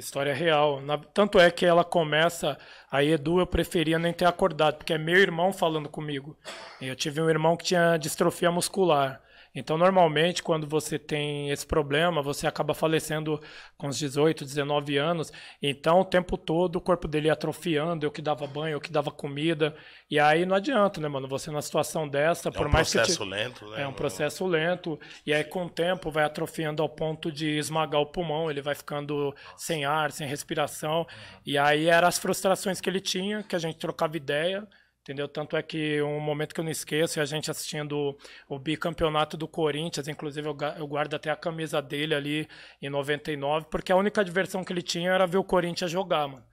História real. Tanto é que ela começa... Aí, Edu, eu preferia nem ter acordado, porque é meu irmão falando comigo. Eu tive um irmão que tinha distrofia muscular. Então, normalmente, quando você tem esse problema, você acaba falecendo com uns 18, 19 anos. Então, o tempo todo, o corpo dele atrofiando, eu que dava banho, eu que dava comida. E aí não adianta, né, mano? Você numa situação dessa... É por um mais processo que lento, né? É um processo lento. E aí, com o tempo, vai atrofiando ao ponto de esmagar o pulmão. Ele vai ficando sem ar, sem respiração. E aí, eram as frustrações que ele tinha, que a gente trocava ideia. Entendeu? Tanto é que um momento que eu não esqueço é a gente assistindo o bicampeonato do Corinthians, inclusive eu guardo até a camisa dele ali em 99, porque a única diversão que ele tinha era ver o Corinthians jogar, mano.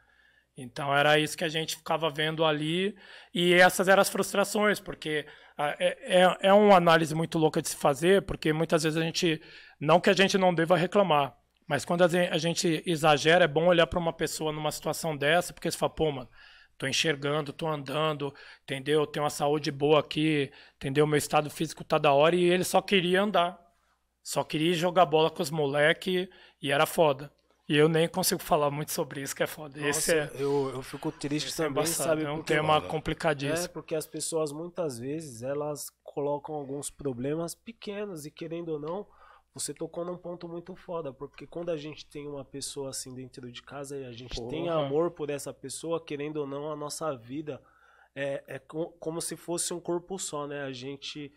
Então era isso que a gente ficava vendo ali, e essas eram as frustrações, porque é uma análise muito louca de se fazer, porque muitas vezes a gente, não que a gente não deva reclamar, mas quando a gente exagera, é bom olhar para uma pessoa numa situação dessa, porque você fala, pô, mano, tô enxergando, tô andando, entendeu? Tenho uma saúde boa aqui, entendeu? Meu estado físico tá da hora, e ele só queria andar. Só queria jogar bola com os moleques e era foda. E eu nem consigo falar muito sobre isso, que é foda. Nossa, eu fico triste também, sabe? É um tema complicadíssimo. É, porque as pessoas, muitas vezes, elas colocam alguns problemas pequenos e, querendo ou não, você tocou num ponto muito foda, porque quando a gente tem uma pessoa assim dentro de casa e a gente tem amor por essa pessoa, querendo ou não, a nossa vida é como se fosse um corpo só, né? A gente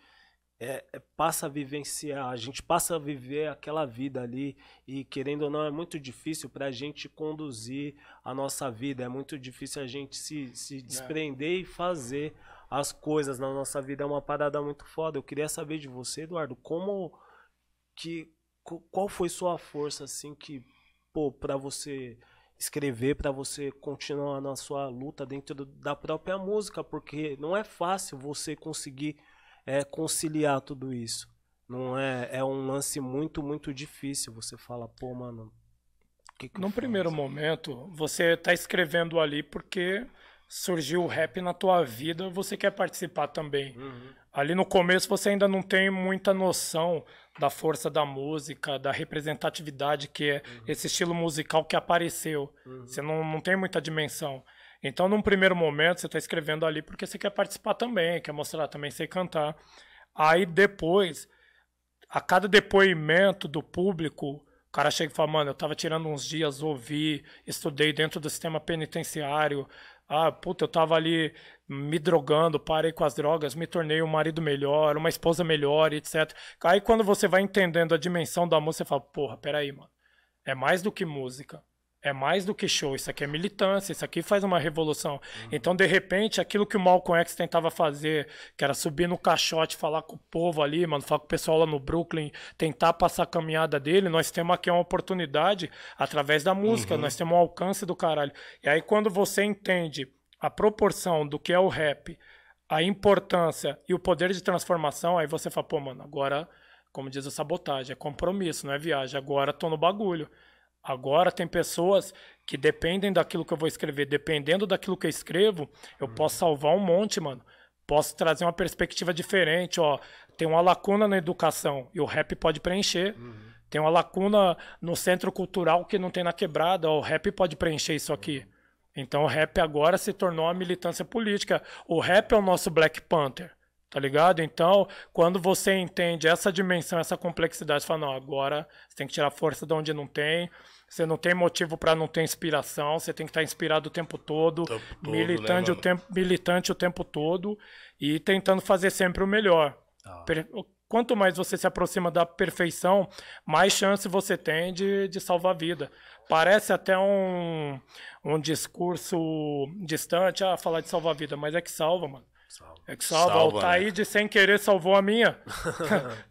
passa a vivenciar, a gente passa a viver aquela vida ali e, querendo ou não, é muito difícil pra gente conduzir a nossa vida, é muito difícil a gente se desprender e fazer as coisas na nossa vida, é uma parada muito foda. Eu queria saber de você, Eduardo, qual foi sua força, assim, que, pô, pra você escrever, pra você continuar na sua luta dentro da própria música, porque não é fácil você conseguir conciliar tudo isso. Não é um lance muito, muito difícil. Você fala, pô, mano, que num primeiro momento, você tá escrevendo ali porque surgiu o rap na tua vida, você quer participar também. Uhum. Ali no começo você ainda não tem muita noção da força da música, da representatividade que é esse estilo musical que apareceu. Uhum. Você não tem muita dimensão. Então, num primeiro momento, você está escrevendo ali porque você quer participar também, quer mostrar também, sei cantar. Aí, depois, a cada depoimento do público, o cara chega e fala, mano, eu tava tirando uns dias, ouvi, estudei dentro do sistema penitenciário. Ah, puta, eu tava ali me drogando, parei com as drogas, me tornei um marido melhor, uma esposa melhor, etc. Aí quando você vai entendendo a dimensão da música, você fala, porra, peraí, mano, é mais do que música, é mais do que show, isso aqui é militância, isso aqui faz uma revolução. Então, de repente, aquilo que o Malcolm X tentava fazer, que era subir no caixote, falar com o povo ali, mano, falar com o pessoal lá no Brooklyn, tentar passar a caminhada dele, nós temos aqui uma oportunidade através da música, nós temos um alcance do caralho. E aí, quando você entende a proporção do que é o rap, a importância e o poder de transformação, aí você fala, pô, mano, agora, como diz o Sabotagem, é compromisso, não é viagem, agora tô no bagulho. Agora tem pessoas que dependem daquilo que eu vou escrever. Dependendo daquilo que eu escrevo, eu posso salvar um monte, mano. Posso trazer uma perspectiva diferente, ó. Tem uma lacuna na educação e o rap pode preencher. Tem uma lacuna no centro cultural que não tem na quebrada, ó, o rap pode preencher isso aqui. Então o rap agora se tornou uma militância política. O rap é o nosso Black Panther, tá ligado? Então, quando você entende essa dimensão, essa complexidade, você fala, não, agora você tem que tirar força de onde não tem, você não tem motivo para não ter inspiração, você tem que estar inspirado o tempo todo, militante, né, militante o tempo todo e tentando fazer sempre o melhor. Quanto mais você se aproxima da perfeição, mais chance você tem de salvar a vida. Parece até um discurso distante, falar de salvar a vida, mas é que salva, mano. É que salva. O Taíde, né, sem querer salvou a minha.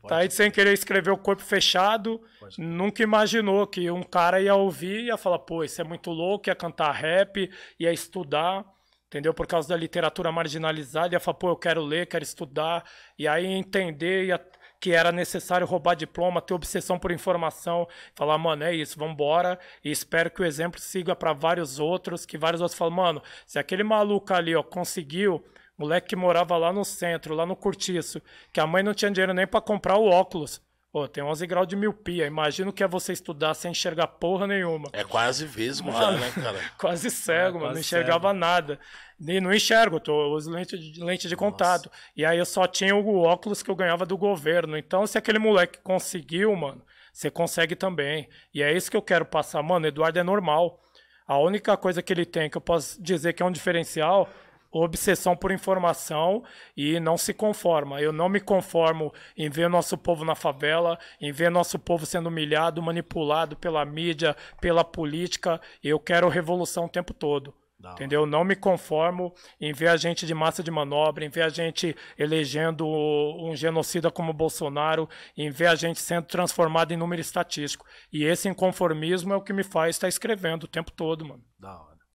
Taíde sem querer escreveu o Corpo Fechado. Nunca imaginou que um cara ia ouvir e ia falar, pô, isso é muito louco, ia cantar rap, ia estudar, entendeu? Por causa da literatura marginalizada, ia falar, pô, eu quero ler, quero estudar. E aí entender que era necessário roubar diploma, ter obsessão por informação, falar, mano, é isso, vambora, e espero que o exemplo siga para vários outros, que vários outros falam, mano, se aquele maluco ali, ó, conseguiu, moleque que morava lá no centro, lá no Cortiço, que a mãe não tinha dinheiro nem para comprar o óculos. Pô, tem 11 graus de miopia. Imagino que é você estudar sem enxergar porra nenhuma. É quase vesgo já, né, cara? Quase cego, mano. Quase não enxergava nada. E não enxergo, eu uso lente de contato. Nossa. E aí eu só tinha o óculos que eu ganhava do governo. Então, se aquele moleque conseguiu, mano, você consegue também. E é isso que eu quero passar. Mano, Eduardo é normal. A única coisa que ele tem, que eu posso dizer que é um diferencial... obsessão por informação e não se conforma. Eu não me conformo em ver nosso povo na favela, em ver nosso povo sendo humilhado, manipulado pela mídia, pela política. Eu quero revolução o tempo todo. Não. Entendeu? Não me conformo em ver a gente de massa de manobra, em ver a gente elegendo um genocida como Bolsonaro, em ver a gente sendo transformado em número estatístico. E esse inconformismo é o que me faz estar escrevendo o tempo todo, mano. Da hora.